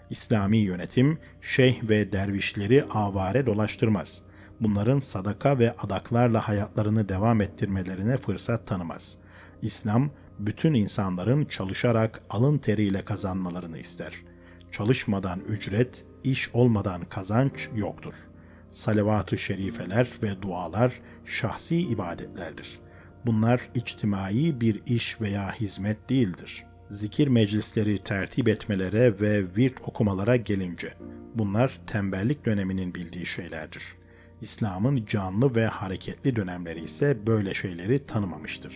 İslami yönetim şeyh ve dervişleri avare dolaştırmaz. Bunların sadaka ve adaklarla hayatlarını devam ettirmelerine fırsat tanımaz. İslam bütün insanların çalışarak alın teriyle kazanmalarını ister. Çalışmadan ücret, iş olmadan kazanç yoktur. salavat-ı şerifeler ve dualar şahsi ibadetlerdir. Bunlar içtimai bir iş veya hizmet değildir. Zikir meclisleri tertip etmelere ve virt okumalara gelince, bunlar tembellik döneminin bildiği şeylerdir. İslam'ın canlı ve hareketli dönemleri ise böyle şeyleri tanımamıştır.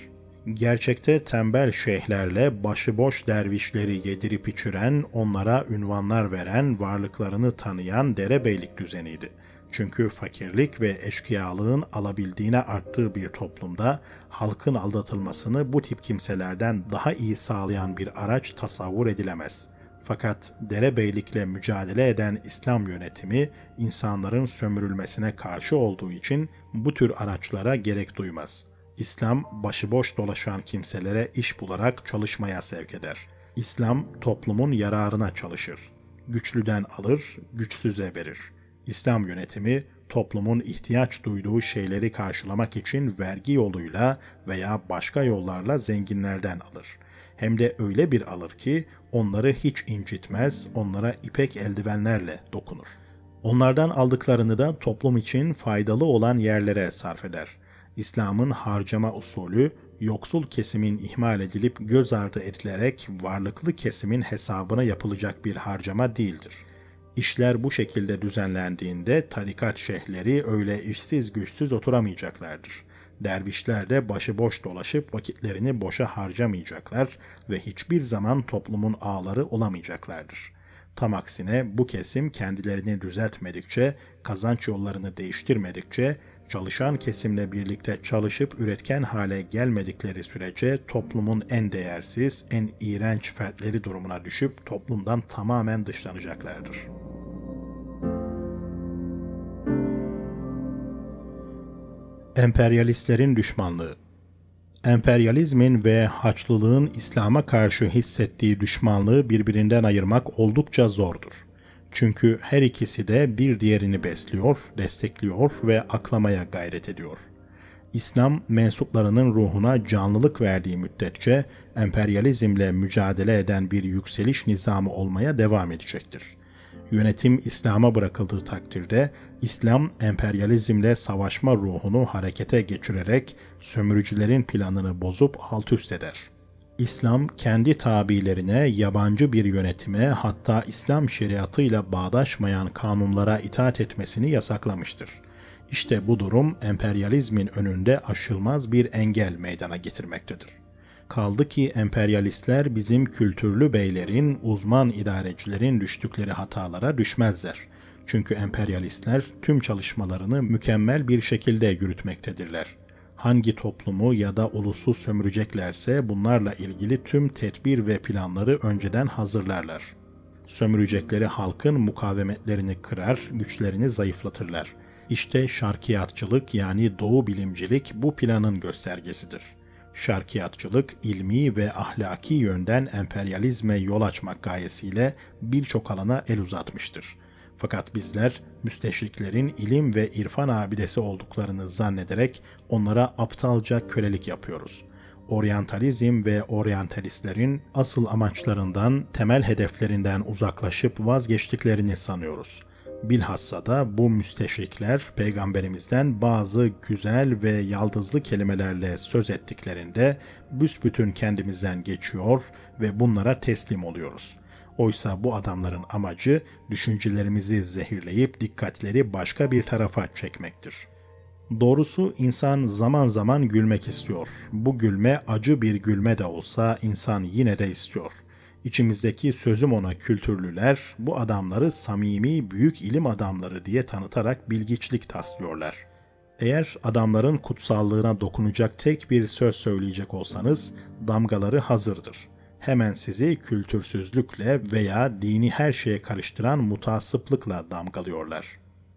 Gerçekte tembel şeyhlerle başıboş dervişleri yedirip içiren, onlara ünvanlar veren, varlıklarını tanıyan derebeylik düzeniydi. Çünkü fakirlik ve eşkıyalığın alabildiğine arttığı bir toplumda halkın aldatılmasını bu tip kimselerden daha iyi sağlayan bir araç tasavvur edilemez. Fakat derebeylikle mücadele eden İslam yönetimi insanların sömürülmesine karşı olduğu için bu tür araçlara gerek duymaz. İslam başıboş dolaşan kimselere iş bularak çalışmaya sevk eder. İslam toplumun yararına çalışır. Güçlüden alır, güçsüze verir. İslam yönetimi toplumun ihtiyaç duyduğu şeyleri karşılamak için vergi yoluyla veya başka yollarla zenginlerden alır. Hem de öyle bir alır ki onları hiç incitmez, onlara ipek eldivenlerle dokunur. Onlardan aldıklarını da toplum için faydalı olan yerlere sarf eder. İslam'ın harcama usulü, yoksul kesimin ihmal edilip göz ardı edilerek varlıklı kesimin hesabına yapılacak bir harcama değildir. İşler bu şekilde düzenlendiğinde tarikat şeyhleri öyle işsiz güçsüz oturamayacaklardır. Dervişler de başıboş dolaşıp vakitlerini boşa harcamayacaklar ve hiçbir zaman toplumun ağları olamayacaklardır. Tam aksine bu kesim kendilerini düzeltmedikçe, kazanç yollarını değiştirmedikçe, çalışan kesimle birlikte çalışıp üretken hale gelmedikleri sürece toplumun en değersiz, en iğrenç fertleri durumuna düşüp toplumdan tamamen dışlanacaklardır. Emperyalistlerin düşmanlığı. Emperyalizmin ve Haçlılığın İslam'a karşı hissettiği düşmanlığı birbirinden ayırmak oldukça zordur. Çünkü her ikisi de bir diğerini besliyor, destekliyor ve aklamaya gayret ediyor. İslam mensuplarının ruhuna canlılık verdiği müddetçe emperyalizmle mücadele eden bir yükseliş nizamı olmaya devam edecektir. Yönetim İslam'a bırakıldığı takdirde İslam emperyalizmle savaşma ruhunu harekete geçirerek sömürücülerin planını bozup alt üst eder. İslam kendi tabilerine, yabancı bir yönetime, hatta İslam şeriatıyla bağdaşmayan kanunlara itaat etmesini yasaklamıştır. İşte bu durum emperyalizmin önünde aşılmaz bir engel meydana getirmektedir. Kaldı ki emperyalistler bizim kültürlü beylerin, uzman idarecilerin düştükleri hatalara düşmezler. Çünkü emperyalistler tüm çalışmalarını mükemmel bir şekilde yürütmektedirler. Hangi toplumu ya da ulusu sömüreceklerse bunlarla ilgili tüm tedbir ve planları önceden hazırlarlar. Sömürecekleri halkın mukavemetlerini kırar, güçlerini zayıflatırlar. İşte şarkiyatçılık, yani doğu bilimcilik bu planın göstergesidir. Şarkiyatçılık, ilmi ve ahlaki yönden emperyalizme yol açmak gayesiyle birçok alana el uzatmıştır. Fakat bizler müsteşriklerin ilim ve irfan abidesi olduklarını zannederek onlara aptalca kölelik yapıyoruz. Oryantalizm ve oryantalistlerin asıl amaçlarından, temel hedeflerinden uzaklaşıp vazgeçtiklerini sanıyoruz. Bilhassa da bu müsteşrikler Peygamberimizden bazı güzel ve yaldızlı kelimelerle söz ettiklerinde büsbütün kendimizden geçiyor ve bunlara teslim oluyoruz. Oysa bu adamların amacı düşüncelerimizi zehirleyip dikkatleri başka bir tarafa çekmektir. Doğrusu insan zaman zaman gülmek istiyor. Bu gülme acı bir gülme de olsa insan yine de istiyor. İçimizdeki sözüm ona kültürlüler bu adamları samimi büyük ilim adamları diye tanıtarak bilgiçlik taslıyorlar. Eğer adamların kutsallığına dokunacak tek bir söz söyleyecek olsanız damgaları hazırdır. Hemen sizi kültürsüzlükle veya dini her şeye karıştıran mutasıplıkla damgalıyorlar.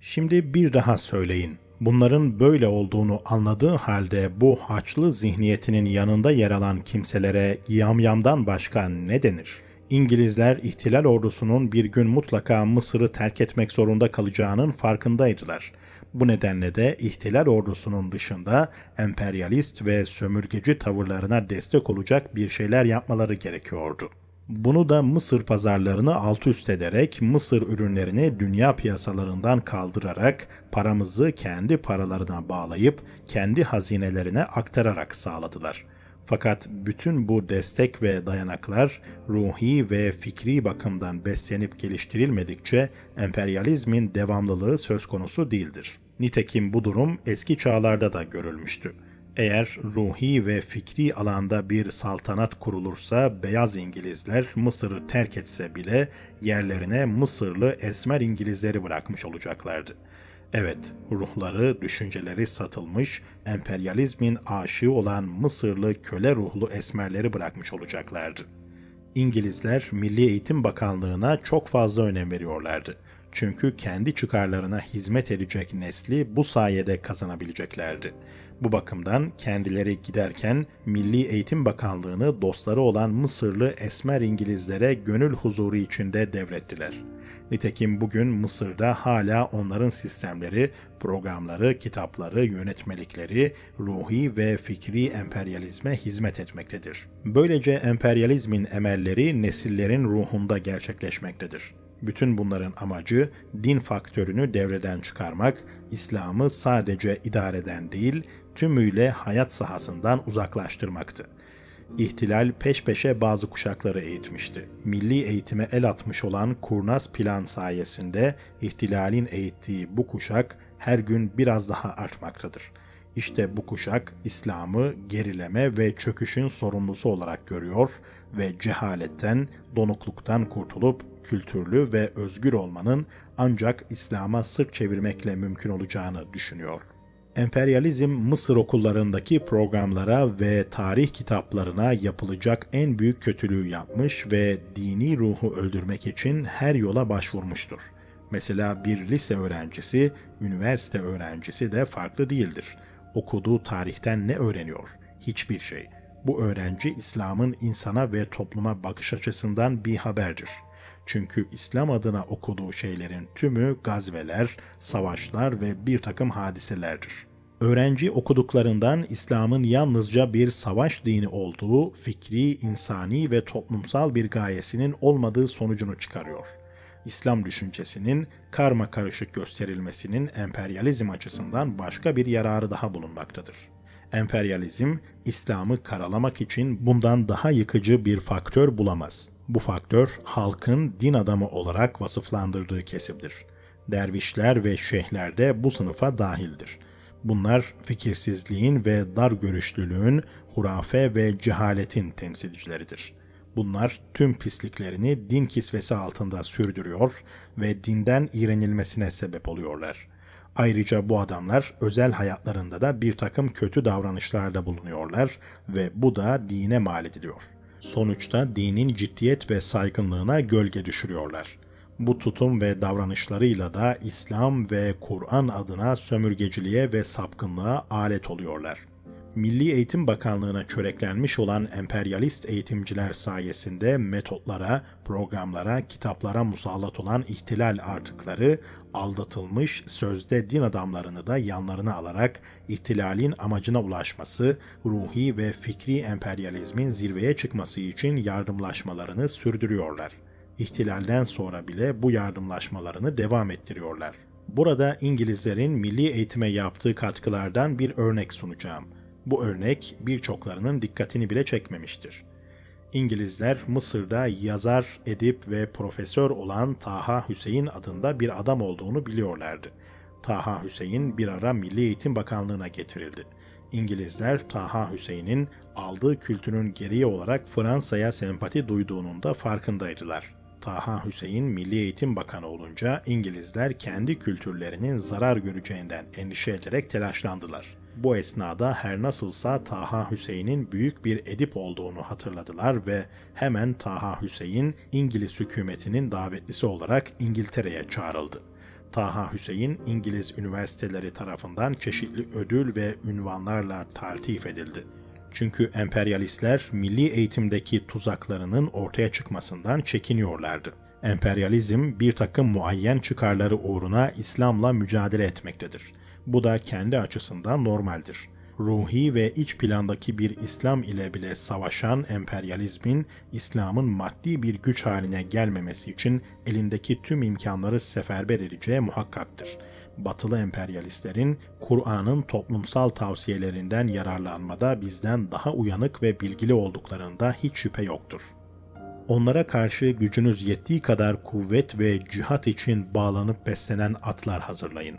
Şimdi bir daha söyleyin. Bunların böyle olduğunu anladığı halde bu haçlı zihniyetinin yanında yer alan kimselere yamyamdan başka ne denir? İngilizler ihtilal ordusunun bir gün mutlaka Mısır'ı terk etmek zorunda kalacağının farkındaydılar. Bu nedenle de ihtilal ordusunun dışında emperyalist ve sömürgeci tavırlarına destek olacak bir şeyler yapmaları gerekiyordu. Bunu da Mısır pazarlarını alt üst ederek, Mısır ürünlerini dünya piyasalarından kaldırarak, paramızı kendi paralarına bağlayıp, kendi hazinelerine aktararak sağladılar. Fakat bütün bu destek ve dayanaklar ruhi ve fikri bakımdan beslenip geliştirilmedikçe emperyalizmin devamlılığı söz konusu değildir. Nitekim bu durum eski çağlarda da görülmüştü. Eğer ruhi ve fikri alanda bir saltanat kurulursa beyaz İngilizler Mısır'ı terk etse bile yerlerine Mısırlı esmer İngilizleri bırakmış olacaklardı. Evet, ruhları, düşünceleri satılmış, emperyalizmin aşığı olan Mısırlı köle ruhlu esmerleri bırakmış olacaklardı. İngilizler Milli Eğitim Bakanlığı'na çok fazla önem veriyorlardı. Çünkü kendi çıkarlarına hizmet edecek nesli bu sayede kazanabileceklerdi. Bu bakımdan kendileri giderken Milli Eğitim Bakanlığı'nı dostları olan Mısırlı esmer İngilizlere gönül huzuru içinde devrettiler. Nitekim bugün Mısır'da hala onların sistemleri, programları, kitapları, yönetmelikleri ruhi ve fikri emperyalizme hizmet etmektedir. Böylece emperyalizmin emelleri nesillerin ruhunda gerçekleşmektedir. Bütün bunların amacı din faktörünü devreden çıkarmak, İslam'ı sadece idareden değil, tümüyle hayat sahasından uzaklaştırmaktı. İhtilal peş peşe bazı kuşakları eğitmişti. Milli eğitime el atmış olan kurnaz plan sayesinde ihtilalin eğittiği bu kuşak her gün biraz daha artmaktadır. İşte bu kuşak İslam'ı gerileme ve çöküşün sorumlusu olarak görüyor ve cehaletten, donukluktan kurtulup kültürlü ve özgür olmanın ancak İslam'a sırt çevirmekle mümkün olacağını düşünüyor. Emperyalizm Mısır okullarındaki programlara ve tarih kitaplarına yapılacak en büyük kötülüğü yapmış ve dini ruhu öldürmek için her yola başvurmuştur. Mesela bir lise öğrencisi, üniversite öğrencisi de farklı değildir. Okuduğu tarihten ne öğreniyor? Hiçbir şey. Bu öğrenci İslam'ın insana ve topluma bakış açısından bir haberdir. Çünkü İslam adına okuduğu şeylerin tümü gazveler, savaşlar ve bir takım hadiselerdir. Öğrenci okuduklarından İslam'ın yalnızca bir savaş dini olduğu, fikri, insani ve toplumsal bir gayesinin olmadığı sonucunu çıkarıyor. İslam düşüncesinin karma karışık gösterilmesinin emperyalizm açısından başka bir yararı daha bulunmaktadır. Emperyalizm, İslam'ı karalamak için bundan daha yıkıcı bir faktör bulamaz. Bu faktör, halkın din adamı olarak vasıflandırdığı kesimdir. Dervişler ve şeyhler de bu sınıfa dahildir. Bunlar fikirsizliğin ve dar görüşlülüğün, hurafe ve cehaletin temsilcileridir. Bunlar tüm pisliklerini din kisvesi altında sürdürüyor ve dinden iğrenilmesine sebep oluyorlar. Ayrıca bu adamlar özel hayatlarında da bir takım kötü davranışlarda bulunuyorlar ve bu da dine mal ediliyor. Sonuçta dinin ciddiyet ve saygınlığına gölge düşürüyorlar. Bu tutum ve davranışlarıyla da İslam ve Kur'an adına sömürgeciliğe ve sapkınlığa alet oluyorlar. Milli Eğitim Bakanlığı'na çöreklenmiş olan emperyalist eğitimciler sayesinde metotlara, programlara, kitaplara musallat olan ihtilal artıkları, aldatılmış sözde din adamlarını da yanlarına alarak ihtilalin amacına ulaşması, ruhi ve fikri emperyalizmin zirveye çıkması için yardımlaşmalarını sürdürüyorlar. İhtilalden sonra bile bu yardımlaşmalarını devam ettiriyorlar. Burada İngilizlerin milli eğitime yaptığı katkılardan bir örnek sunacağım. Bu örnek birçoklarının dikkatini bile çekmemiştir. İngilizler Mısır'da yazar, edip ve profesör olan Taha Hüseyin adında bir adam olduğunu biliyorlardı. Taha Hüseyin bir ara Milli Eğitim Bakanlığı'na getirildi. İngilizler Taha Hüseyin'in aldığı kültürün gereği olarak Fransa'ya sempati duyduğunun da farkındaydılar. Taha Hüseyin Milli Eğitim Bakanı olunca İngilizler kendi kültürlerinin zarar göreceğinden endişe ederek telaşlandılar. Bu esnada her nasılsa Taha Hüseyin'in büyük bir edip olduğunu hatırladılar ve hemen Taha Hüseyin İngiliz hükümetinin davetlisi olarak İngiltere'ye çağrıldı. Taha Hüseyin İngiliz üniversiteleri tarafından çeşitli ödül ve ünvanlarla taltif edildi. Çünkü emperyalistler milli eğitimdeki tuzaklarının ortaya çıkmasından çekiniyorlardı. Emperyalizm bir takım muayyen çıkarları uğruna İslam'la mücadele etmektedir. Bu da kendi açısından normaldir. ruhi ve iç plandaki bir İslam ile bile savaşan emperyalizmin, İslam'ın maddi bir güç haline gelmemesi için elindeki tüm imkanları seferber edeceği muhakkaktır. Batılı emperyalistlerin, Kur'an'ın toplumsal tavsiyelerinden yararlanmada bizden daha uyanık ve bilgili olduklarında hiç şüphe yoktur. Onlara karşı gücünüz yettiği kadar kuvvet ve cihat için bağlanıp beslenen atlar hazırlayın.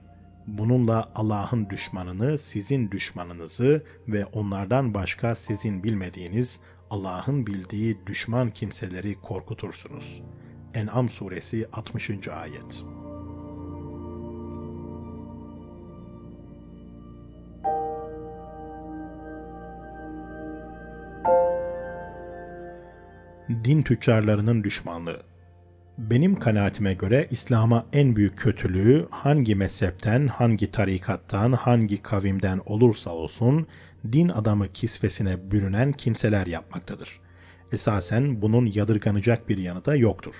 Bununla Allah'ın düşmanını, sizin düşmanınızı ve onlardan başka sizin bilmediğiniz, Allah'ın bildiği düşman kimseleri korkutursunuz. En'am suresi altmışıncı ayet. Din tüccarlarının düşmanlığı. Benim kanaatime göre İslam'a en büyük kötülüğü hangi mezhepten, hangi tarikattan, hangi kavimden olursa olsun din adamı kisvesine bürünen kimseler yapmaktadır. Esasen bunun yadırganacak bir yanı da yoktur.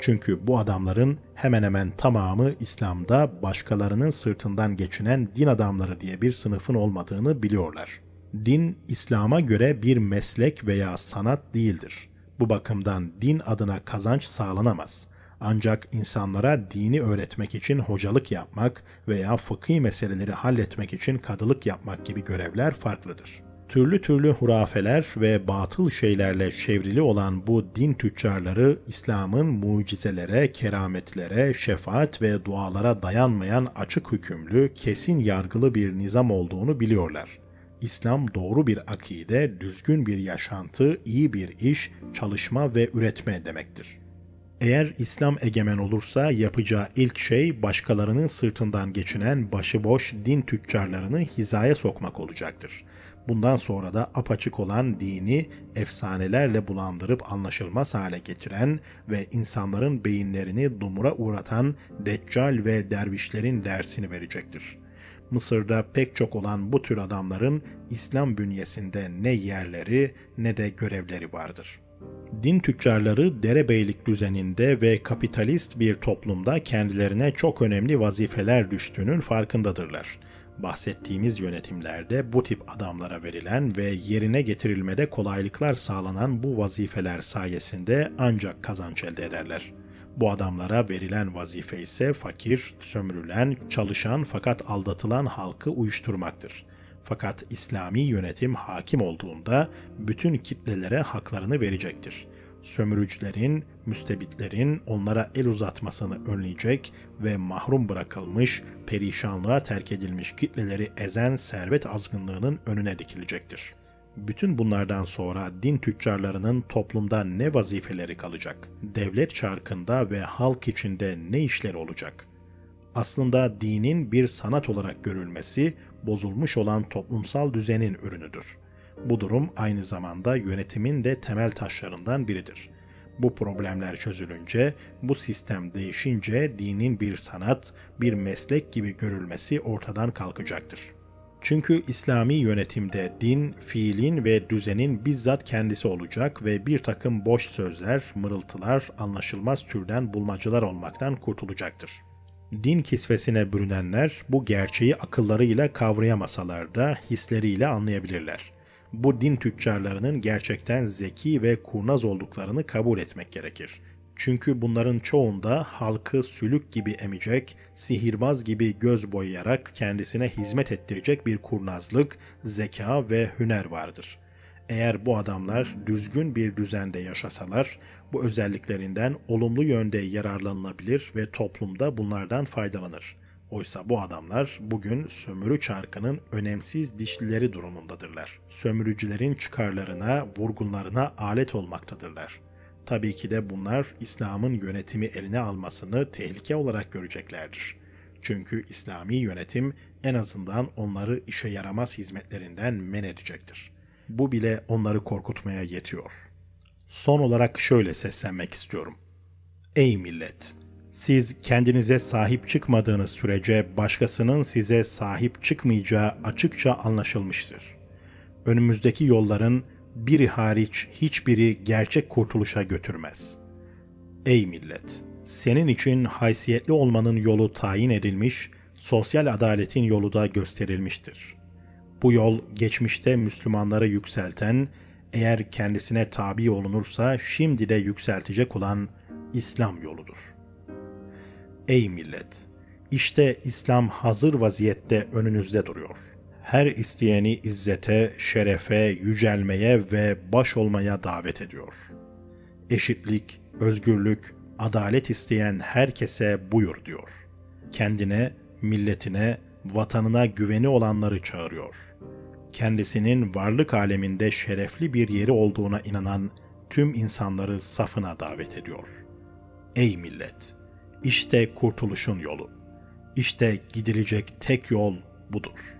Çünkü bu adamların hemen hemen tamamı İslam'da başkalarının sırtından geçinen din adamları diye bir sınıfın olmadığını biliyorlar. Din, İslam'a göre bir meslek veya sanat değildir. Bu bakımdan din adına kazanç sağlanamaz. Ancak insanlara dini öğretmek için hocalık yapmak veya fıkhi meseleleri halletmek için kadılık yapmak gibi görevler farklıdır. Türlü türlü hurafeler ve batıl şeylerle çevrili olan bu din tüccarları, İslam'ın mucizelere, kerametlere, şefaat ve dualara dayanmayan açık hükümlü, kesin yargılı bir nizam olduğunu biliyorlar. İslam doğru bir akide, düzgün bir yaşantı, iyi bir iş, çalışma ve üretme demektir. Eğer İslam egemen olursa yapacağı ilk şey başkalarının sırtından geçinen başıboş din tüccarlarını hizaya sokmak olacaktır. Bundan sonra da apaçık olan dini efsanelerle bulandırıp anlaşılmaz hale getiren ve insanların beyinlerini dumura uğratan deccal ve dervişlerin dersini verecektir. Mısır'da pek çok olan bu tür adamların İslam bünyesinde ne yerleri ne de görevleri vardır. Din tüccarları derebeylik düzeninde ve kapitalist bir toplumda kendilerine çok önemli vazifeler düştüğünün farkındadırlar. Bahsettiğimiz yönetimlerde bu tip adamlara verilen ve yerine getirilmede kolaylıklar sağlanan bu vazifeler sayesinde ancak kazanç elde ederler. Bu adamlara verilen vazife ise fakir, sömürülen, çalışan fakat aldatılan halkı uyuşturmaktır. Fakat İslami yönetim hakim olduğunda bütün kitlelere haklarını verecektir. Sömürücülerin, müstebitlerin onlara el uzatmasını önleyecek ve mahrum bırakılmış, perişanlığa terk edilmiş kitleleri ezen servet azgınlığının önüne dikilecektir. Bütün bunlardan sonra din tüccarlarının toplumda ne vazifeleri kalacak? Devlet çarkında ve halk içinde ne işleri olacak? Aslında dinin bir sanat olarak görülmesi, bozulmuş olan toplumsal düzenin ürünüdür. Bu durum aynı zamanda yönetimin de temel taşlarından biridir. Bu problemler çözülünce, bu sistem değişince dinin bir sanat, bir meslek gibi görülmesi ortadan kalkacaktır. Çünkü İslami yönetimde din, fiilin ve düzenin bizzat kendisi olacak ve bir takım boş sözler, mırıltılar, anlaşılmaz türden bulmacalar olmaktan kurtulacaktır. Din kisvesine bürünenler bu gerçeği akıllarıyla kavrayamasalar da hisleriyle anlayabilirler. Bu din tüccarlarının gerçekten zeki ve kurnaz olduklarını kabul etmek gerekir. Çünkü bunların çoğunda halkı sülük gibi emecek, sihirbaz gibi göz boyayarak kendisine hizmet ettirecek bir kurnazlık, zeka ve hüner vardır. Eğer bu adamlar düzgün bir düzende yaşasalar, bu özelliklerinden olumlu yönde yararlanılabilir ve toplumda bunlardan faydalanır. Oysa bu adamlar bugün sömürü çarkının önemsiz dişlileri durumundadırlar. Sömürücülerin çıkarlarına, vurgunlarına alet olmaktadırlar. Tabii ki de bunlar İslam'ın yönetimi eline almasını tehlike olarak göreceklerdir. Çünkü İslami yönetim en azından onları işe yaramaz hizmetlerinden men edecektir. Bu bile onları korkutmaya yetiyor. Son olarak şöyle seslenmek istiyorum. Ey millet! Siz kendinize sahip çıkmadığınız sürece başkasının size sahip çıkmayacağı açıkça anlaşılmıştır. Önümüzdeki yolların biri hariç hiçbiri gerçek kurtuluşa götürmez. Ey millet! Senin için haysiyetli olmanın yolu tayin edilmiş, sosyal adaletin yolu da gösterilmiştir. Bu yol geçmişte Müslümanları yükselten, eğer kendisine tabi olunursa şimdi de yükseltecek olan İslam yoludur. Ey millet! İşte İslam hazır vaziyette önünüzde duruyor. Her isteyeni izzete, şerefe, yücelmeye ve baş olmaya davet ediyor. Eşitlik, özgürlük, adalet isteyen herkese buyur diyor. Kendine, milletine, vatanına güveni olanları çağırıyor. Kendisinin varlık aleminde şerefli bir yeri olduğuna inanan tüm insanları safına davet ediyor. Ey millet! İşte kurtuluşun yolu. İşte gidilecek tek yol budur.